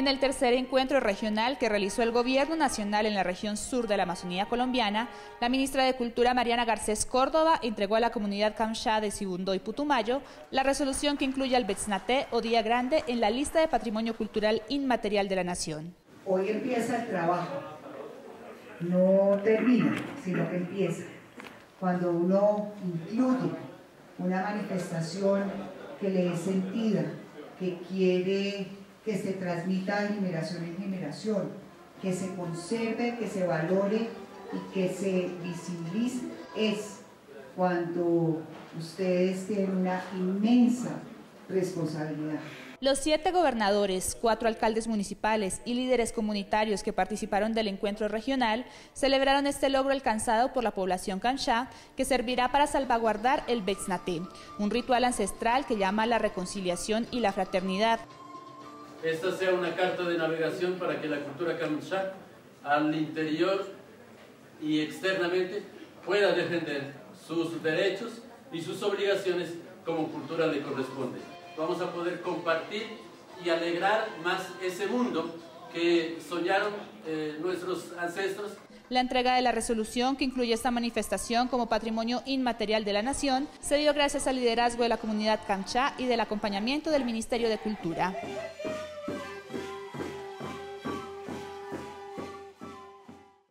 En el tercer encuentro regional que realizó el Gobierno Nacional en la región sur de la Amazonía colombiana, la ministra de Cultura Mariana Garcés Córdoba entregó a la comunidad Camëntsá de Sibundoy y Putumayo la resolución que incluye al Bëtscnaté o Día Grande en la lista de Patrimonio Cultural Inmaterial de la Nación. Hoy empieza el trabajo, no termina, sino que empieza. Cuando uno incluye una manifestación que le es sentida, que quiere que se transmita de generación en generación, que se conserve, que se valore y que se visibilice, es cuando ustedes tienen una inmensa responsabilidad. Los 7 gobernadores, 4 alcaldes municipales y líderes comunitarios que participaron del encuentro regional celebraron este logro alcanzado por la población Camëntsá, que servirá para salvaguardar el Bëtscnaté, un ritual ancestral que llama a la reconciliación y la fraternidad. Esta sea una carta de navegación para que la cultura Camëntsá al interior y externamente pueda defender sus derechos y sus obligaciones como cultura le corresponde. Vamos a poder compartir y alegrar más ese mundo que soñaron nuestros ancestros. La entrega de la resolución, que incluye esta manifestación como patrimonio inmaterial de la nación, se dio gracias al liderazgo de la comunidad Camëntsá y del acompañamiento del Ministerio de Cultura.